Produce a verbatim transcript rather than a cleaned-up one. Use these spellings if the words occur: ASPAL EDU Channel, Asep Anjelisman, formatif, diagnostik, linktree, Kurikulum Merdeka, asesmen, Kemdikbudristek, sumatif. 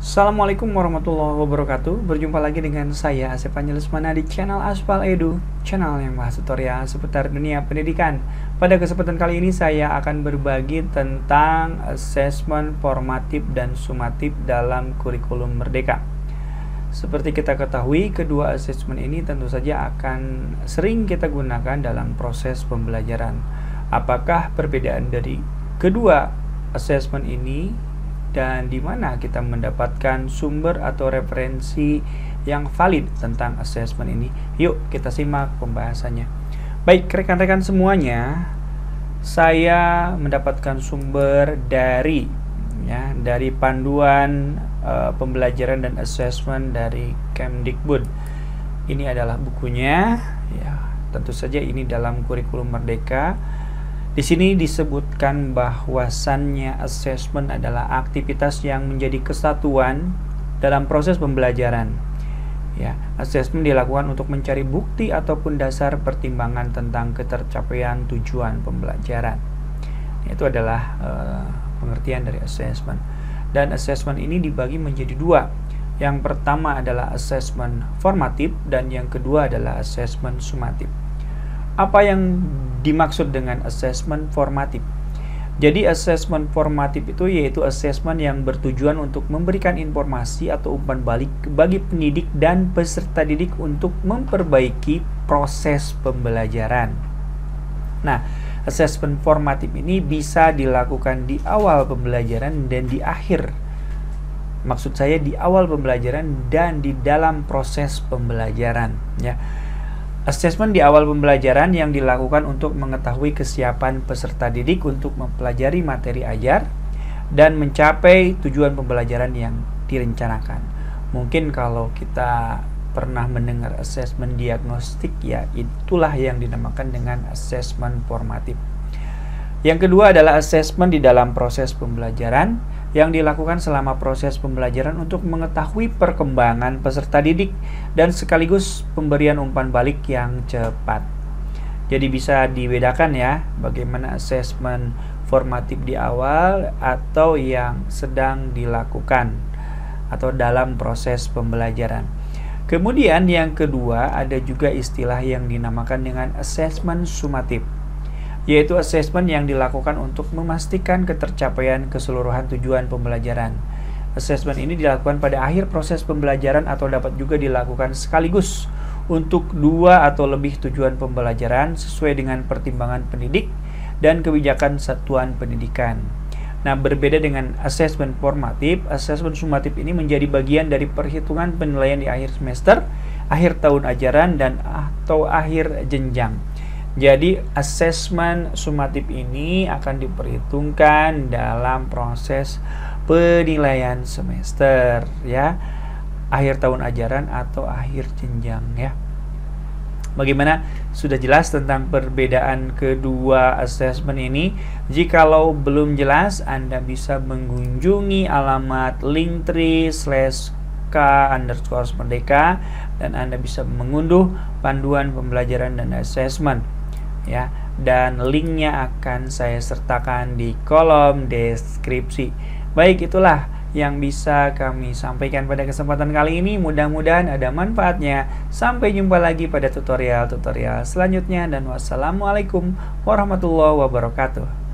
Assalamualaikum warahmatullahi wabarakatuh. Berjumpa lagi dengan saya Asep Anjelisman di channel ASPAL EDU Channel yang bahas tutorial seputar dunia pendidikan. Pada kesempatan kali ini saya akan berbagi tentang asesmen formatif dan sumatif dalam kurikulum merdeka. Seperti kita ketahui, kedua asesmen ini tentu saja akan sering kita gunakan dalam proses pembelajaran. Apakah perbedaan dari kedua asesmen ini dan di mana kita mendapatkan sumber atau referensi yang valid tentang asesmen ini? Yuk kita simak pembahasannya. Baik rekan-rekan semuanya, saya mendapatkan sumber dari ya dari panduan uh, pembelajaran dan asesmen dari Kemdikbud. Ini adalah bukunya ya. Tentu saja ini dalam kurikulum merdeka. Di sini disebutkan bahwasannya asesmen adalah aktivitas yang menjadi kesatuan dalam proses pembelajaran. Ya, asesmen dilakukan untuk mencari bukti ataupun dasar pertimbangan tentang ketercapaian tujuan pembelajaran. Itu adalah uh, pengertian dari asesmen. Dan asesmen ini dibagi menjadi dua. Yang pertama adalah asesmen formatif dan yang kedua adalah asesmen sumatif. Apa yang dimaksud dengan asesmen formatif? Jadi asesmen formatif itu yaitu asesmen yang bertujuan untuk memberikan informasi atau umpan balik bagi pendidik dan peserta didik untuk memperbaiki proses pembelajaran. Nah, asesmen formatif ini bisa dilakukan di awal pembelajaran dan di akhir. Maksud saya di awal pembelajaran dan di dalam proses pembelajaran, ya. Asesmen di awal pembelajaran yang dilakukan untuk mengetahui kesiapan peserta didik untuk mempelajari materi ajar dan mencapai tujuan pembelajaran yang direncanakan. Mungkin kalau kita pernah mendengar asesmen diagnostik, ya itulah yang dinamakan dengan asesmen formatif. Yang kedua adalah asesmen di dalam proses pembelajaran yang dilakukan selama proses pembelajaran untuk mengetahui perkembangan peserta didik dan sekaligus pemberian umpan balik yang cepat. Jadi bisa dibedakan ya, bagaimana asesmen formatif di awal atau yang sedang dilakukan atau dalam proses pembelajaran. Kemudian yang kedua ada juga istilah yang dinamakan dengan asesmen sumatif, yaitu asesmen yang dilakukan untuk memastikan ketercapaian keseluruhan tujuan pembelajaran. Asesmen ini dilakukan pada akhir proses pembelajaran atau dapat juga dilakukan sekaligus untuk dua atau lebih tujuan pembelajaran sesuai dengan pertimbangan pendidik dan kebijakan satuan pendidikan. Nah, berbeda dengan asesmen formatif, asesmen sumatif ini menjadi bagian dari perhitungan penilaian di akhir semester, akhir tahun ajaran, dan atau akhir jenjang. Jadi, asesmen sumatif ini akan diperhitungkan dalam proses penilaian semester, ya, akhir tahun ajaran atau akhir jenjang, ya. Bagaimana? Sudah jelas tentang perbedaan kedua asesmen ini? Jikalau belum jelas, Anda bisa mengunjungi alamat linktree slash k underscore merdeka dan Anda bisa mengunduh panduan pembelajaran dan asesmen. Ya, dan linknya akan saya sertakan di kolom deskripsi. Baik, itulah yang bisa kami sampaikan pada kesempatan kali ini. Mudah-mudahan ada manfaatnya. Sampai jumpa lagi pada tutorial-tutorial selanjutnya dan wassalamualaikum warahmatullahi wabarakatuh.